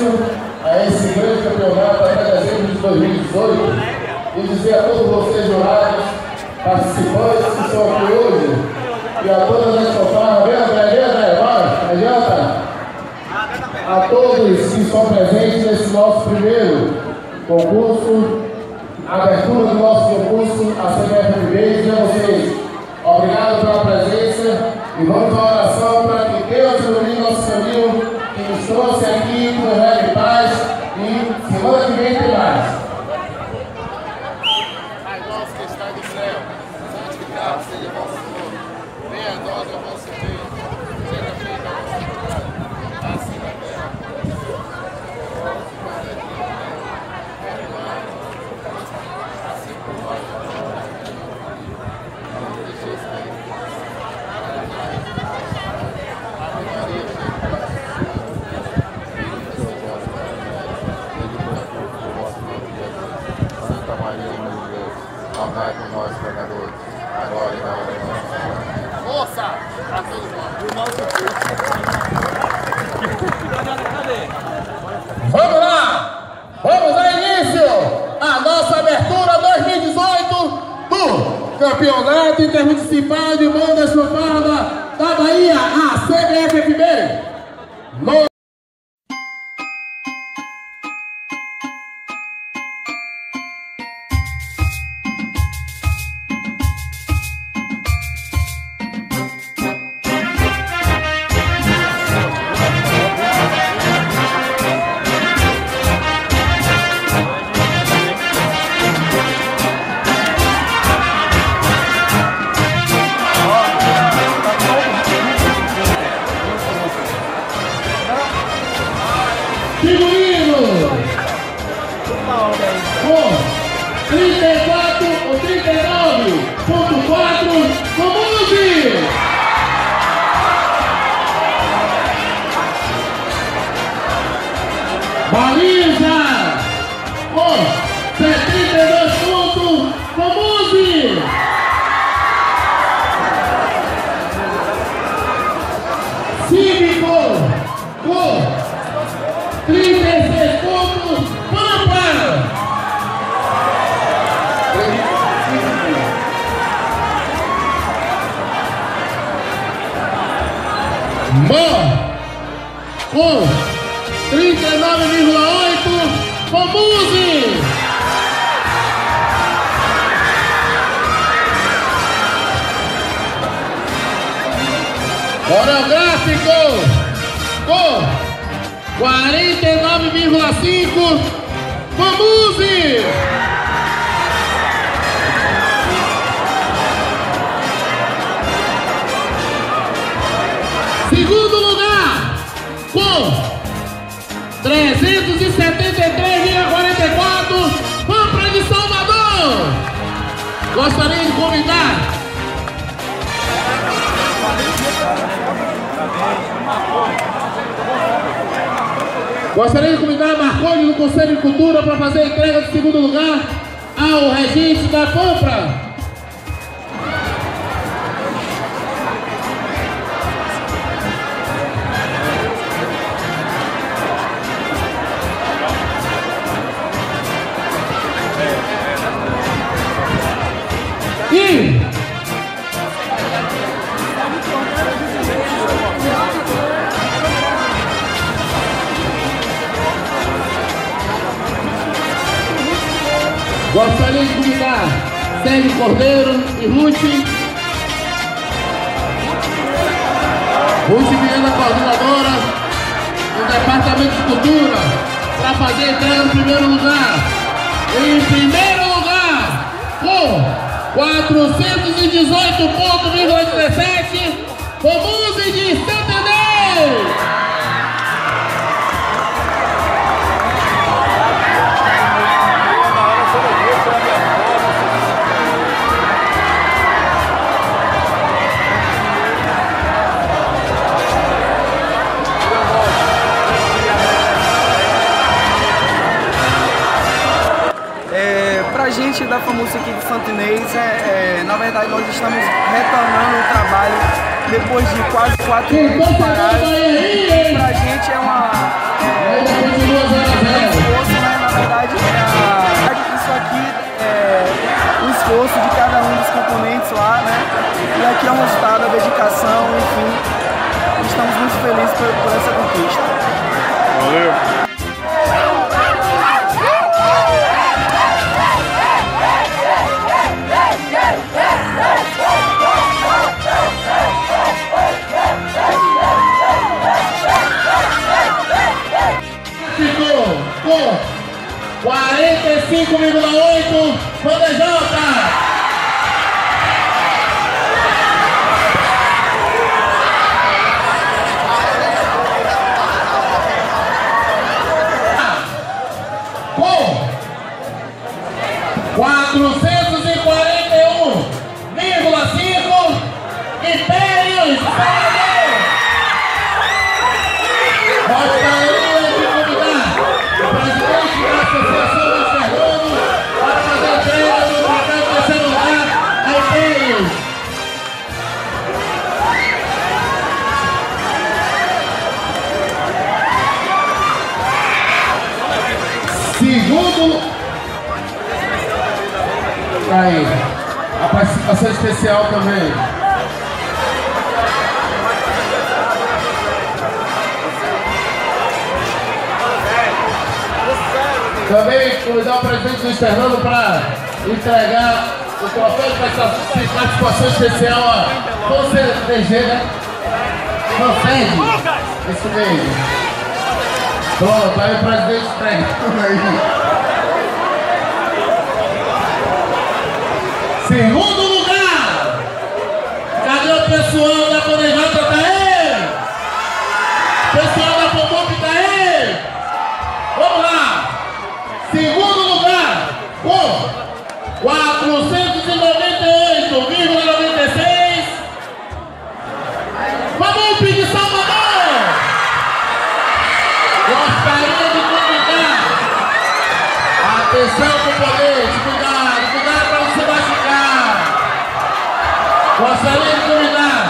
Márcio a esse grande campeonato até dezembro de 2018 e dizer a todos vocês jurados, participantes que estão aqui hoje e a todas as pessoas, a todos que estão presentes nesse nosso primeiro concurso, abertura do nosso concurso, a ACBFFB, e a vocês. Obrigado pela presença e vamos à oração para que Deus ilumine nosso caminho, que nos trouxe aqui com leve paz e semana que vem tem mais. Pai nosso que está no céu, santificado seja vosso nome, venha a nós o vosso reino. Vamos lá! Vamos dar início à nossa abertura 2018 do Campeonato Intermunicipal de Banda Chupada da Bahia, ACBFFB. Baliza, com 72 pontos, FOMUZI. Cívico, com 36 pontos, pop, com 39,8, FOMUZI! Coreográfico com 49,5, FOMUZI! Segundo lugar com 373,44, Cobra de Salvador. Gostaria de convidar Marcone do Conselho de Cultura para fazer a entrega de segundo lugar ao regente da compra. Gostaria de convidar Sérgio Cordeiro e Ruth Viana, coordenadora do Departamento de Cultura, para fazer a entrega no primeiro lugar. Em primeiro lugar, com 418,17, FOMUZI de Santander. A gente da FOMUZI aqui de Santo Inês, na verdade nós estamos retornando ao trabalho depois de quase 4 meses parados. Pra gente é uma Isso aqui é o esforço de cada um dos componentes lá, né? E aqui é um resultado, a dedicação, enfim. Estamos muito felizes por essa conquista. Valeu! Ficou com 45,8 bandejota! Com 441,5 impérios! Aí, a participação especial também. Também convidar o presidente Luiz Fernando para entregar o troféu para essa participação especial a PG, né? Não perde. Isso mesmo. Pronto, aí o presidente entrega tudo aí. Segundo lugar, cadê o pessoal da Podemasa, tá aí? O pessoal da Popop tá aí? Vamos lá! Segundo lugar, com 498,96. Vamos pedir Salvador! Gostaria de convidar. Atenção, componente, cuidado, cuidado para você baixar. Gostaria de convidar.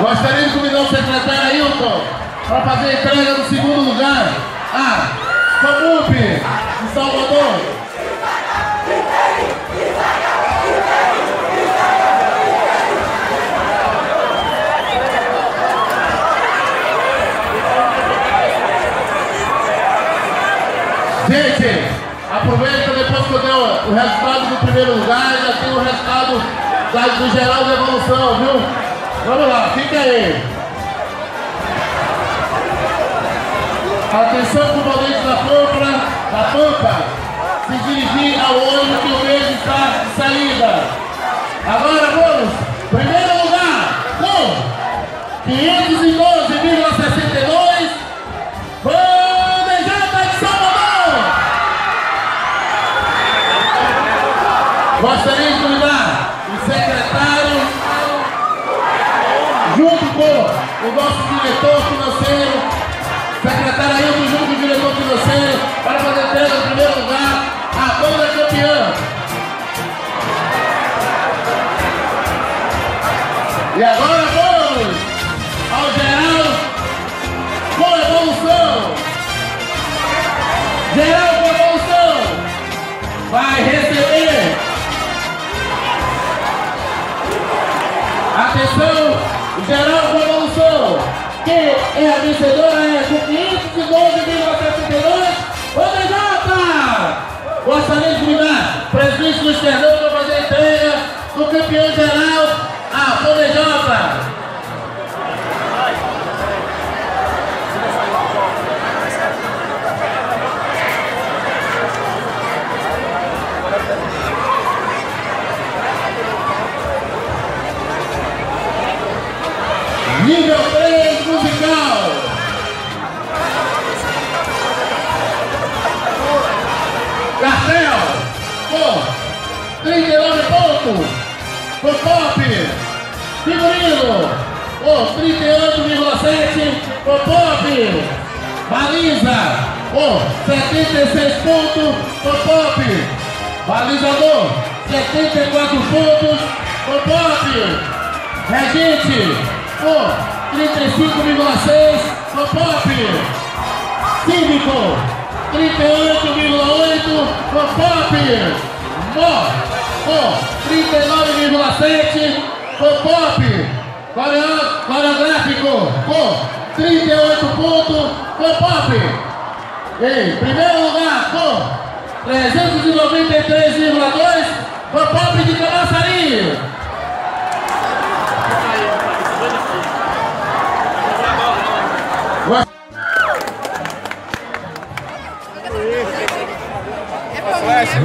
Gostaria de convidar o secretário Ailton para fazer a entrega do segundo lugar a Comub Salvador. Gente, aproveita depois que eu der o resultado do primeiro lugar, já tem o resultado do Geral Gobernão, viu? Vamos lá, fica aí. Atenção componentes da Pampa, se dirigir ao ônibus que o mesmo está de saída. Agora vamos, primeiro lugar, com 512,62. Vamos! Gostaria de convidar o secretário, junto com o nosso diretor financeiro, secretário Ailton, junto com o diretor financeiro, para fazer entrega no primeiro lugar, a banda campeã. E agora vamos ao Geral com Evolução. Geral com Evolução vai receber. Atenção, Geral Gobernão, que é a vencedora é com 512,72, ODJ! Gostaria de convidar o presidente Luiz Fernando para fazer a entrega do campeão geral, a ODJ! Nível 3 musical. Cartel com 39 pontos. Popop. Figurino com 38,7. Pop Baliza 76 pontos, Popop. Balizador, 74 pontos, Popop. Regente, 35,6, Popop. Cívico, 38,8, Popop. Mó, 39,7, Popop. Coreográfico, 38 pontos, Popop. Em primeiro lugar, com 393,2, Popop de Camassarinho.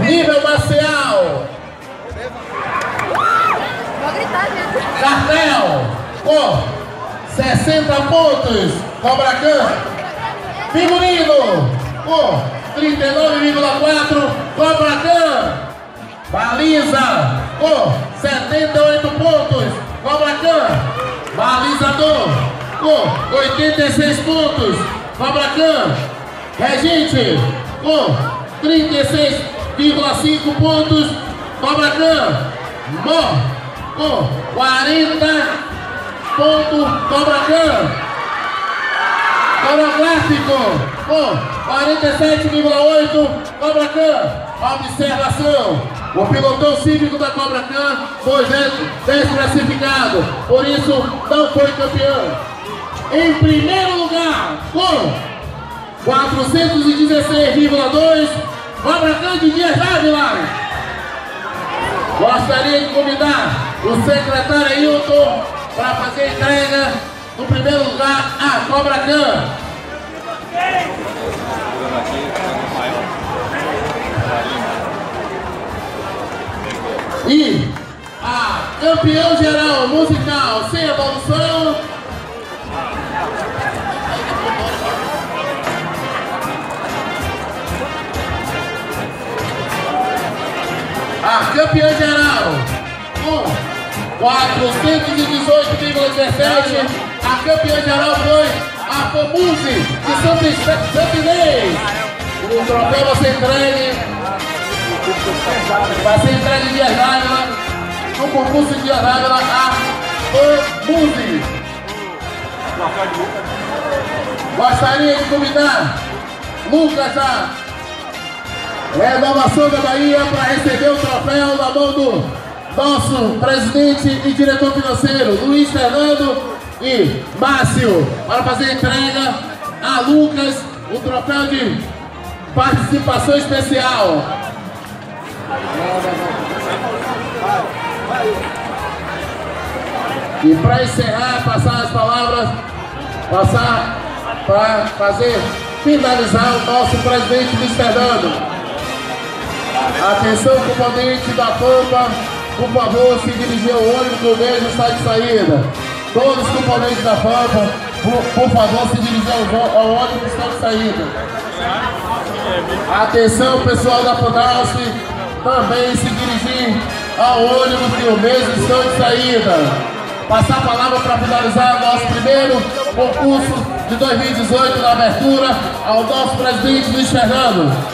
Nível marcial. Cartel, com 60 pontos, Cobra Khan. Figurino, com 39,4, Cobra Khan. Baliza, com 78 pontos, Cobra Khan. Balizador, com 86 pontos, Cobra Khan. Regente, com 36,5 pontos, Cobra Khan. Mó, com 40 pontos, Cobra Khan. Coreográfico, com 47,8, Cobra Khan. Observação: o pelotão cívico da Cobra Khan foi desclassificado, por isso não foi campeão. Em primeiro lugar, com 416,2, Cobra Khan de Dias d'Ávila. Gostaria de convidar o secretário Ailton para fazer entrega do primeiro lugar a Cobra Khan. E a campeão geral musical sem evolução, a campeã geral com 418,17, a campeã geral foi a FOMUZI de Santo Inês. O troféu vai ser entregue, de Dias d'Ávila, no concurso de Dias d'Ávila, a FOMUZI. Gostaria de convidar Lucas, a renovação da Bahia, para receber o troféu na mão do nosso presidente e diretor financeiro, Luiz Fernando e Márcio, para fazer entrega a Lucas o troféu de participação especial. E para encerrar, passar as palavras, para fazer finalizar o nosso presidente Luiz Fernando. Atenção, componente da pompa, por favor, se dirigir ao ônibus do mesmo está de saída. Todos os componentes da FAMPA, por favor, se dirigam ao ônibus que estão de saída. Atenção, pessoal da Podalce, também se dirigir ao ônibus que o mesmo estão de saída. Passar a palavra para finalizar o nosso primeiro concurso de 2018 na abertura ao nosso presidente Luiz Fernando.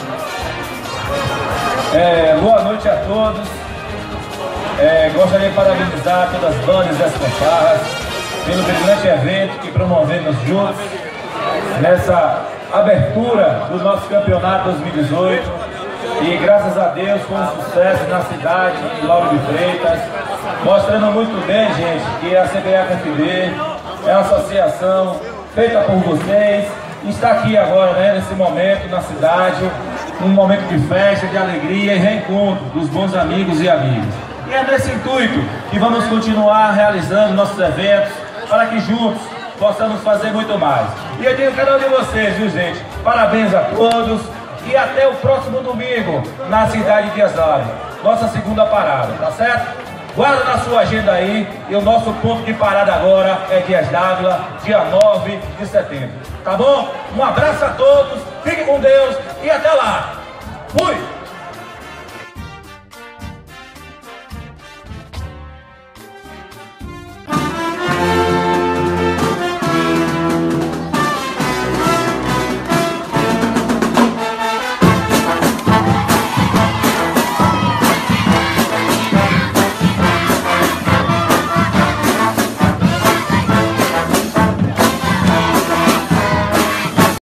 Boa noite a todos. Gostaria de parabenizar todas as bandas e as fanfarras pelo brilhante evento que promovemos juntos nessa abertura do nosso campeonato 2018 e, graças a Deus, foi um sucesso na cidade de Lauro de Freitas, mostrando muito bem, gente, que a ACBFFB é uma associação feita por vocês, está aqui agora, né, nesse momento na cidade, um momento de festa, de alegria e reencontro dos bons amigos e amigas. E é nesse intuito que vamos continuar realizando nossos eventos para que juntos possamos fazer muito mais. E eu tenho cada um de vocês, viu, gente? Parabéns a todos e até o próximo domingo na cidade de Dias d'Ávila, nossa segunda parada, tá certo? Guarda na sua agenda aí e o nosso ponto de parada agora é Dias d'Ávila, dia 9 de setembro, tá bom? Um abraço a todos, fiquem com Deus e até lá! Fui!